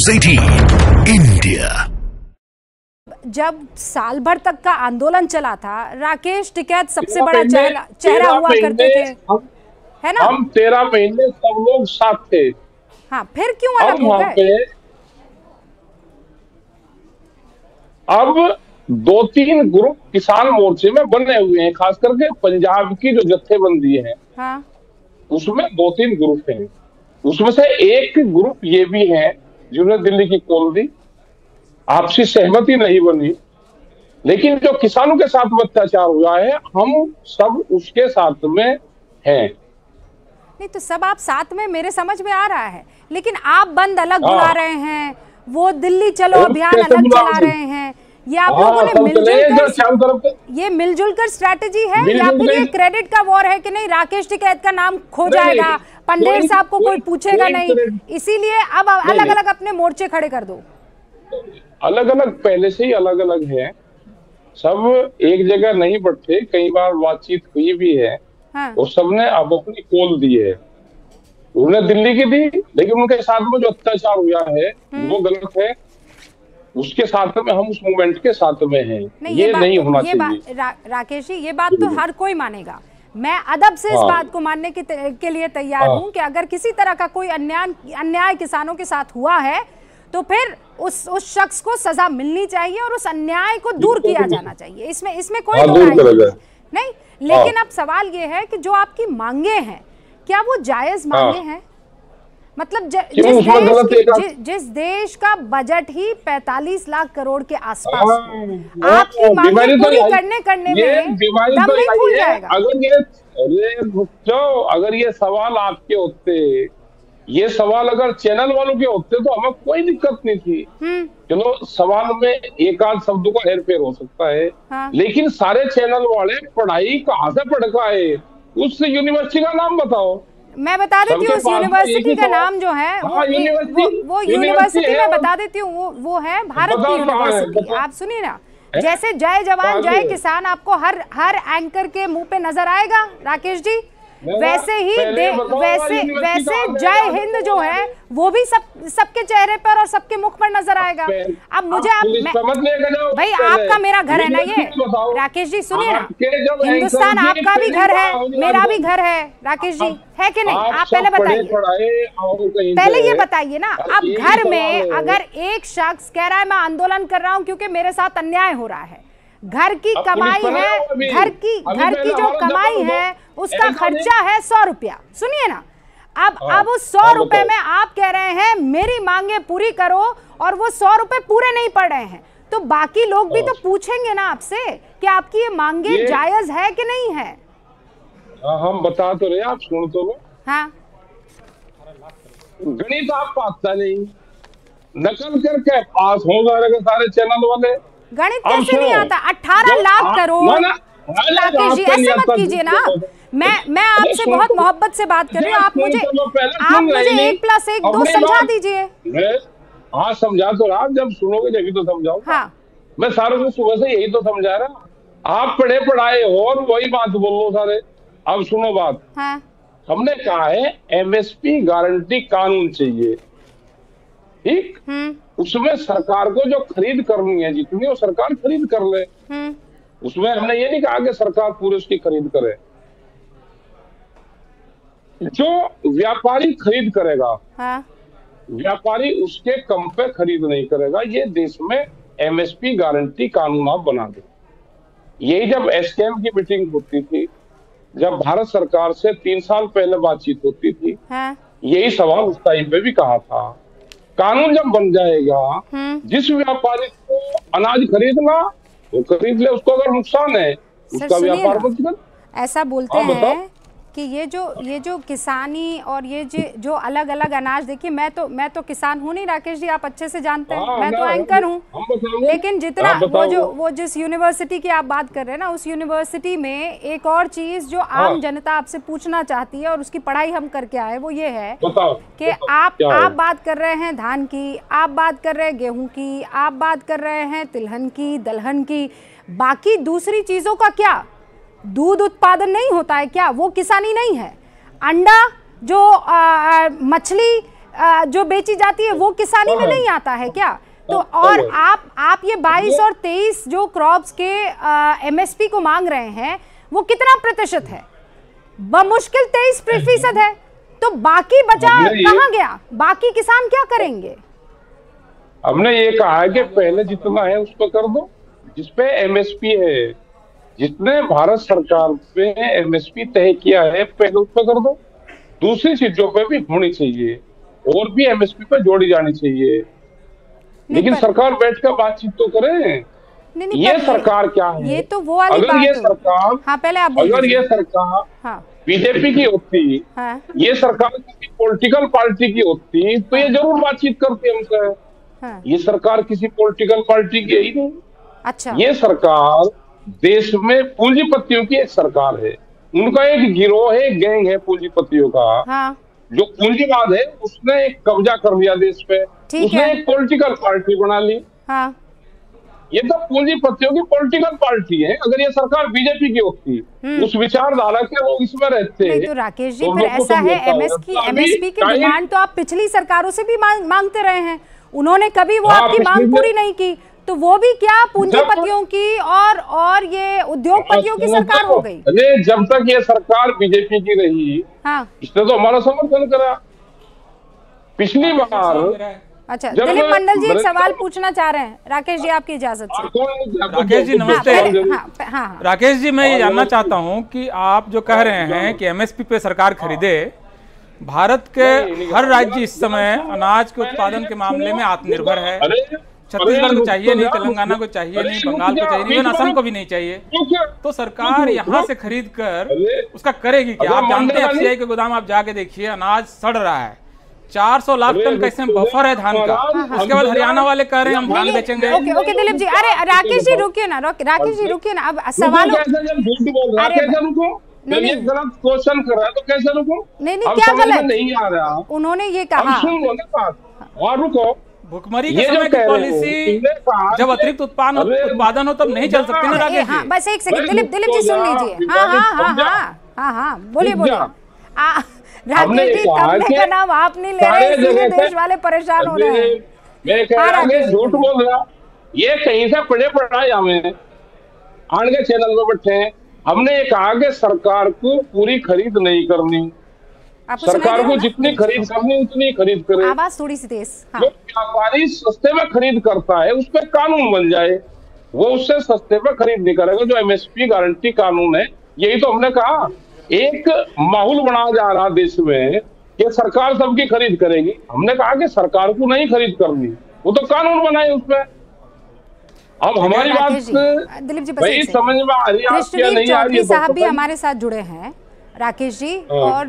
News 18 India. जब साल भर तक का आंदोलन चला था, राकेश टिकैत सबसे बड़ा चेहरा हुआ करते थे, है ना? हम 13 महीने सब लोग साथ थे। हाँ, फिर क्यों अलग हो गए? अब 2-3 ग्रुप किसान मोर्चे में बने हुए हैं, खास करके पंजाब की जो जत्थेबंदी है। हाँ। उसमें 2-3 ग्रुप हैं, उसमें से एक ग्रुप ये भी है जिन्होंने दिल्ली की कॉल दी, आपसी सहमति नहीं बनी, लेकिन जो किसानों के साथ अत्याचार हुआ है हम सब उसके साथ में हैं। नहीं तो सब आप साथ में, मेरे समझ में आ रहा है, लेकिन आप बंद अलग बुला रहे हैं, वो दिल्ली चलो अभियान अलग चला रहे हैं। ये आप लोगों ने मिलजुल कर स्ट्रैटेजी है या फिर ये क्रेडिट का वॉर है कि नहीं? राकेश टिकैत का नाम खो जाएगा, पंडेल साहब को कोई पूछेगा नहीं, इसीलिए अब अलग अलग अपने मोर्चे खड़े कर दो। अलग अलग पहले से ही अलग अलग है, सब एक जगह नहीं बैठे, कई बार बातचीत हुई भी है। हाँ। और सबने अब अपनी कॉल दी है, उन्होंने दिल्ली की दी, लेकिन उनके साथ में जो अत्याचार हुआ है वो गलत है, उसके साथ में हम उस मूवमेंट के साथ में हैं। ये नहीं होना चाहिए। राकेश जी, ये बात तो हर कोई मानेगा, मैं अदब से इस बात को मानने के लिए तैयार हूँ कि अगर किसी तरह का कोई अन्याय किसानों के साथ हुआ है तो फिर उस शख्स को सजा मिलनी चाहिए और उस अन्याय को दूर किया जाना चाहिए, इसमें कोई नहीं। लेकिन अब सवाल ये है कि जो आपकी मांगे हैं क्या वो जायज मांगे हैं? मतलब जिस देश का बजट ही 45 लाख करोड़ के आसपास, आपकी मांगे पूरी करने में दम नहीं फूल जाएगा? अगर ये सवाल आपके होते, ये सवाल अगर चैनल वालों के होते तो हमें कोई दिक्कत नहीं थी। चलो सवाल में एक आध शब्दों का हेरफेर हो सकता है। हाँ। लेकिन सारे चैनल वाले पढ़ाई कहाँ से पढ़ का है, उस यूनिवर्सिटी का नाम बताओ। मैं बता देती हूँ उस यूनिवर्सिटी का नाम जो है। हाँ, वो यूनिवर्सिटी मैं बता देती हूँ, वो है भारत की यूनिवर्सिटी। आप सुनिए ना, जैसे जय जवान जय किसान आपको हर एंकर के मुंह पे नजर आएगा राकेश जी, वैसे ही वैसे जय हिंद जो है वो भी सबके चेहरे पर और सबके मुख पर नजर आएगा। अब मुझे भाई आपका मेरा घर है ना, ये राकेश जी सुनिए ना, हिंदुस्तान आपका भी घर है, मेरा भी घर है राकेश जी, है कि नहीं? आप पहले बताइए, पहले ये बताइए ना, आप घर में अगर एक शख्स कह रहा है मैं आंदोलन कर रहा हूँ क्योंकि मेरे साथ अन्याय हो रहा है, घर की कमाई है, घर की जो कमाई है उसका खर्चा है 100 रुपया, सुनिए ना, अब उस 100 रुपए में आप कह रहे हैं मेरी मांगे पूरी करो और वो 100 रुपए पूरे नहीं पड़ रहे हैं, तो बाकी लोग भी तो पूछेंगे ना आपसे कि आपकी ये मांगे जायज है कि नहीं है। हम बता तो रहे, आप सुन तो लो। हाँ, गणित आपको आता नहीं, नकल करके पास हो जा रहे सारे चैनल वाले। गणित कैसे नहीं आता? 18 लाख करोड़ राकेश जी, ऐसे मत कीजिए ना। मैं आपसे बहुत मोहब्बत से बात कर रही हूँ, आप मुझे 1+1=2 समझा दीजिए। हाँ, समझा तो रहा, जब सुनोगे तभी तो समझाओ। हाँ, मैं सारों को सुबह से यही तो समझा रहा, आप पढ़े पढ़ाए हो और वही बात बोलो सारे। अब सुनो बात। हाँ। हमने कहा है MSP गारंटी कानून चाहिए, ठीक, उसमें सरकार को जो खरीद करनी है जितनी वो सरकार खरीद कर ले, उसमें हमने ये नहीं कहा कि सरकार पूरे उसकी खरीद करे, जो व्यापारी खरीद करेगा। हाँ। व्यापारी उसके कम पे खरीद नहीं करेगा, ये देश में MSP गारंटी कानून आप बना दो। यही जब SKM की मीटिंग होती थी, जब भारत सरकार से 3 साल पहले बातचीत होती थी। हाँ। यही सवाल उस टाइम पे भी कहा था, कानून जब बन जाएगा जिस व्यापारी को अनाज खरीदना वो खरीद ले, उसको अगर नुकसान है उसका व्यापार बंद कर। ऐसा बोलते हैं कि ये जो किसानी और ये जो अलग अलग अनाज, देखिए मैं तो किसान हूँ नहीं राकेश जी, आप अच्छे से जानते हैं, मैं तो एंकर हूँ, लेकिन जितना वो जिस यूनिवर्सिटी की आप बात कर रहे हैं ना, उस यूनिवर्सिटी में एक और चीज जो आम जनता आपसे पूछना चाहती है और उसकी पढ़ाई हम करके आए, वो ये है कि आप बात कर रहे हैं धान की, आप बात कर रहे हैं गेहूं की, आप बात कर रहे हैं तिलहन की, दलहन की, बाकी दूसरी चीजों का क्या? दूध उत्पादन नहीं होता है क्या? वो किसानी नहीं है? अंडा, जो मछली, जो बेची जाती है वो किसानी में नहीं आता है क्या? तो और आप ये 22 और 23 जो क्रॉप्स के एमएसपी को मांग रहे हैं वो कितना प्रतिशत है? बमुश्किल 23% है। तो बाकी बचा कहाँ गया? बाकी किसान क्या करेंगे? हमने ये कहा कि पहले जितना है उसको कर दो, जिसपे एमएसपी है, जितने भारत सरकार पे एमएसपी तय किया है पहले उसपे कर दो, दूसरी चीजों पे भी होनी चाहिए और भी एमएसपी पे जोड़ी जानी चाहिए, लेकिन सरकार बैठकर बातचीत तो करे। नहीं, ये सरकार क्या है? ये तो वो वाली बात, ये सरकार पहले आप बोलिए, अगर ये सरकार बीजेपी की होती, ये सरकार किसी पॉलिटिकल पार्टी की होती तो ये जरूर बातचीत करती हमसे। ये सरकार किसी पॉलिटिकल पार्टी की ही नहीं। अच्छा, ये सरकार देश में पूंजीपतियों की एक सरकार है, उनका एक गिरोह है, गैंग है पूंजीपतियों का। जो पूंजीवाद है उसने एक कब्जा कर लिया देश पे, उसने एक पॉलिटिकल पार्टी बना ली। ये तो पूंजीपतियों की पॉलिटिकल पार्टी है। अगर ये सरकार बीजेपी की होती, उस विचारधारा के लोग इसमें रहते। तो राकेश जी, पर ऐसा है एमएसपी की डिमांड तो आप पिछली सरकारों से भी मांगते रहे हैं, उन्होंने कभी वो आपकी मांग पूरी नहीं की, तो वो भी क्या पूंजीपतियों की और ये उद्योगपतियों की सरकार हो गई? अरे जब तक ये सरकार बीजेपी की रही, इसने तो हमारा समर्थन करा पिछली बार। अच्छा, दिलीप मंडल जी एक सवाल पूछना चाह रहे हैं, राकेश जी आपकी इजाजत से। राकेश जी नमस्ते। राकेश जी, मैं ये जानना चाहता हूँ कि आप जो कह रहे हैं कि एमएसपी पे सरकार खरीदे, भारत के हर राज्य इस समय अनाज के उत्पादन के मामले में आत्मनिर्भर है। छत्तीसगढ़ को चाहिए नहीं, तेलंगाना को चाहिए नहीं, बंगाल को चाहिए नहीं, असम को भी नहीं चाहिए। तो सरकार यहाँ से खरीद कर उसका करेगी क्या? आप जानते हैं एफसीआई के गोदाम आप जाके देखिए, अनाज सड़ रहा है। 400 लाख टन कैसे बफर है धान का, उसके बाद हरियाणा वाले कह रहे हैं हम धान बेचेंगे। ओके ओके दिलीप जी, अरे राकेश जी रुकिए ना, राकेश जी रुकिए ना, अब सवाल नहीं गलत क्वेश्चन कर रहा है तो कैसे रुको? नहीं, क्या गलत नहीं आ रहा, उन्होंने ये कहा और रुको। भुखमरी की पॉलिसी जब अतिरिक्त उत्पादन हो तब नहीं चल सकती ना राकेश जी। बस एक सेकंड दिलीप जी सुन लीजिए। हाँ, बोलिए राकेश जी, तबले का नाम आप नहीं ले रहे, इसलिए देश वाले परेशान हो रहे हैं। मैं कह रहा हूँ झूठ बोल रहा, ये कहीं से पढ़े पढ़ाए हमें आन के चैनल में बैठे हैं। हमने ये कहा कि सरकार को पूरी खरीद नहीं करनी, सरकार को जितनी खरीद करनी उतनी खरीद करे। आवाज थोड़ी सी तेज। जो व्यापारी सस्ते में खरीद करता है उस पर कानून बन जाए, वो उससे सस्ते में खरीद नहीं करेगा। जो एमएसपी गारंटी कानून है, यही तो हमने कहा, एक माहौल बनाया जा रहा देश में कि सरकार सबकी खरीद करेगी। हमने कहा कि सरकार को नहीं खरीद करनी, वो तो कानून बनाए उसमें। अब हमारी बात दिलीप जी भाई समझ में आ रही है? साहब भी हमारे साथ जुड़े हैं राकेश जी, और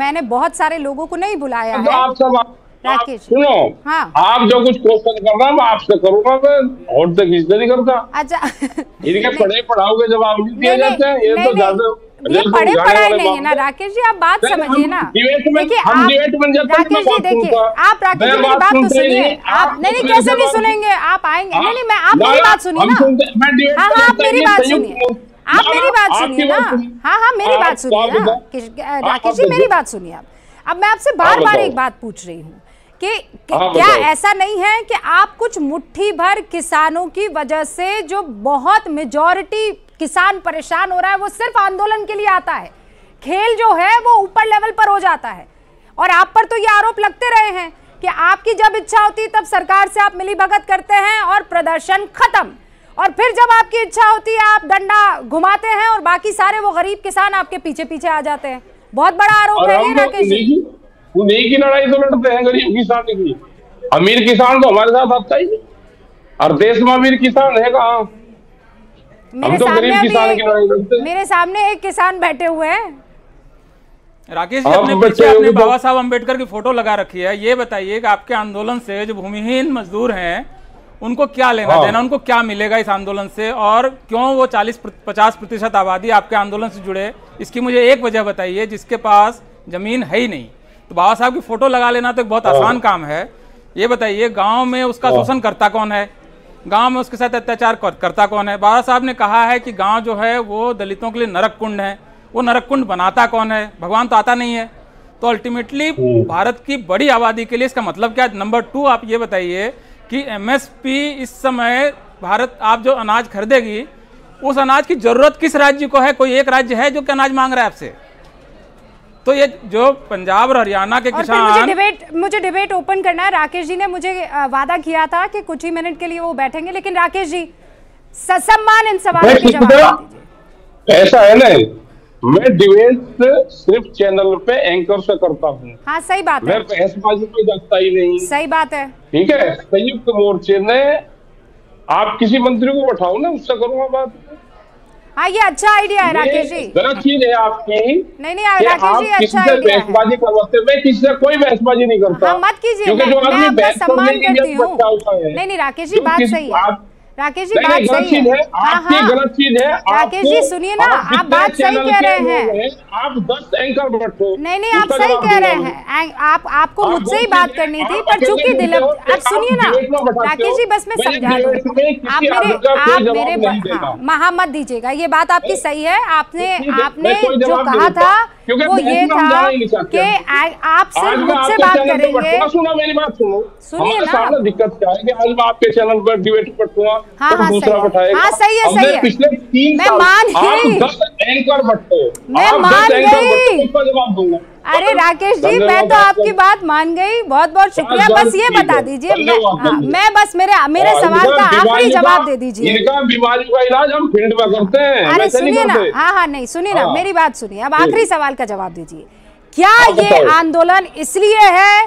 मैंने बहुत सारे लोगों को नहीं बुलाया है। राकेश सुनो, आप जो कुछ क्वेश्चन कर रहा है मैं आपसे करूंगा, मैं और तक हिस्सा नहीं करता। अच्छा, इनके पढ़े पढ़ाओ के जवाब नहीं दिए जाते हैं, ये तो ज्यादा ये पढ़े पढ़ाए नहीं है ना। राकेश जी आप बात समझिए ना, देखिए आप राकेश जी, देखिए आप राकेश जी मेरी बात तो सुनिए। आप नहीं कैसे नहीं सुनेंगे, आप आएंगे। नहीं, मैं आप मेरी बात सुनिए ना। हाँ, आप मेरी बात सुनिए, आप मेरी बात सुनिए ना। हाँ, मेरी बात सुनिए ना राकेश जी, मेरी बात सुनिए आप। अब मैं आपसे बार बार एक बात पूछ रही हूँ कि क्या ऐसा नहीं है कि आप कुछ मुट्ठी भर किसानों की वजह से जो बहुत मेजॉरिटी किसान परेशान हो रहा है वो सिर्फ आंदोलन के लिए आता है, खेल जो है वो ऊपर लेवल पर हो जाता है। और आप पर तो ये आरोप लगते रहे हैं कि आपकी जब इच्छा होती तब सरकार से आप मिलीभगत करते हैं और प्रदर्शन खत्म, और फिर जब आपकी इच्छा होती है आप डंडा घुमाते हैं और बाकी सारे वो गरीब किसान आपके पीछे पीछे आ जाते हैं। बहुत बड़ा आरोप है राकेश जी। उन्हीं की लड़ाई तो लड़ते हैं, गरीब किसान की। अमीर किसान तो हमारे साथ आता ही, और देश में अमीर किसान है कहाँ? मेरे सामने एक किसान बैठे हुए हैं। राकेश जी, अपने पीछे आपने बाबा साहब अम्बेडकर की फोटो लगा रखी है, ये बताइए कि आपके आंदोलन से जो भूमिहीन मजदूर हैं उनको क्या लेना देना, उनको क्या मिलेगा इस आंदोलन से, और क्यों वो 40-50% आबादी आपके आंदोलन से जुड़े, इसकी मुझे एक वजह बताइए। जिसके पास जमीन है ही नहीं तो बाबा साहब की फोटो लगा लेना तो एक बहुत आसान काम है। ये बताइए गांव में उसका शोषण करता कौन है, गांव में उसके साथ अत्याचार करता कौन है? बाबा साहब ने कहा है कि गांव जो है वो दलितों के लिए नरक कुंड है, वो नरक कुंड बनाता कौन है? भगवान तो आता नहीं है। तो अल्टीमेटली भारत की बड़ी आबादी के लिए इसका मतलब क्या है? नंबर 2, आप ये बताइए कि एमएसपी इस समय भारत आप जो अनाज खरीदेगी उस अनाज की जरूरत किस राज्य को है? कोई एक राज्य है जो कि अनाज मांग रहा है आपसे? तो ये जो पंजाब और हरियाणा के किसान। मुझे डिबेट ओपन करना है। राकेश जी ने मुझे वादा किया था कि कुछ ही मिनट के लिए वो बैठेंगे, लेकिन राकेश जी ससम्मान इन सवालों के जवाब। ऐसा है ना, मैं डिबेट सिर्फ चैनल पे एंकर से करता हूँ। हाँ सही बात है, मैं ऐसे पे जाता ही नहीं। सही बात है, ठीक है। संयुक्त मोर्चे ने, आप किसी मंत्री को बैठाओ ना, उससे करूँगा बात। हाँ ये अच्छा आइडिया है राकेश जी, गलत चीज है आपकी। नहीं नहीं राकेश जी, अच्छा आइडिया है। मैं किसी से कोई बहसबाजी नहीं करता। हाँ मत कीजिए, मैं आपका सम्मान करती हूँ। नहीं नहीं राकेश जी बात सही है, राकेश जी बात सही है। हाँ गलत चीज है राकेश जी, सुनिए ना, आप बात सही कह रहे हैं। आप 10 एंकर बैठो। नहीं नहीं आप सही कह रहे हैं, आपको मुझसे ही बात करनी थी, पर चूंकि दिलम, आप सुनिए ना राकेश जी, बस मैं समझा दूँ, आप मेरे महा मत दीजिएगा। ये बात आपकी सही है, आपने जो कहा था वो ये था कि आप सिर्फ मुझसे बात करेंगे। सुनिए ना, दिक्कत क्या है कि आज मैं आपके चैनल पर डिबेट बैठूंगा, हाँ दूसरा बैठाएगा। हाँ सही है सही है, पिछले 3 मैं मान गई, 10 एंकर बैठे, मैं मान गई। अरे राकेश जी मैं तो आपकी बात मान गई, बहुत बहुत शुक्रिया। बस ये बता दीजिए, मैं बस मेरे सवाल का आखिरी जवाब दे दीजिए। बीमारी का इलाज हम फील्ड में करते हैं। अरे सुनिए ना, हाँ हाँ नहीं सुनिए ना, मेरी बात सुनिए, अब आखिरी सवाल का जवाब दीजिए। क्या ये आंदोलन इसलिए है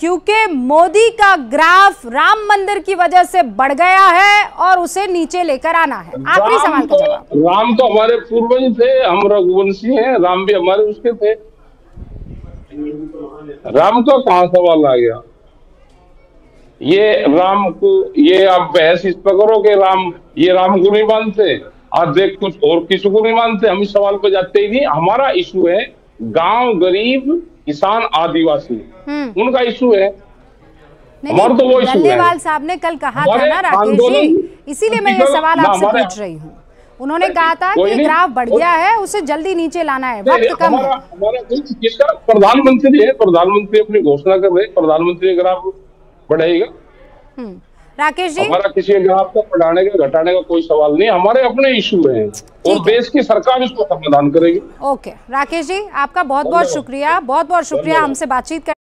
क्योंकि मोदी का ग्राफ राम मंदिर की वजह से बढ़ गया है और उसे नीचे लेकर आना है? आखिरी सवाल का जवाब। राम तो हमारे पूर्वज थे, हम रघुवंशी हैं, राम भी हमारे उसके थे। राम का कहाँ सवाल आ गया? ये राम को, ये आप बहस इस पर करो कि राम, ये राम को नहीं मानते, आज देख कुछ और किसी को नहीं मानते। हम इस सवाल पर जाते ही नहीं। हमारा इशू है गांव, गरीब, किसान, आदिवासी, उनका इशू है। हमारा तो वो इशू है। जल्दीवाल साहब ने कल कहा था ना राकेश जी, इसीलिए मैं ये सवाल आपसे पूछ रही हूँ। उन्होंने कहा था कि ग्राफ बढ़ गया है, उसे जल्दी नीचे लाना है, वक्त कम है। हमारा प्रधानमंत्री है, प्रधानमंत्री अपनी घोषणा कर रहे हैं, प्रधानमंत्री ग्राफ बढ़ाएगा। राकेश जी हमारा किसी ग्राफ को बढ़ाने का घटाने का कोई सवाल नहीं, हमारे अपने इशू हैं और देश की सरकार इसको समाधान करेगी। ओके राकेश जी, आपका बहुत बहुत शुक्रिया, बहुत बहुत शुक्रिया हमसे बातचीत करने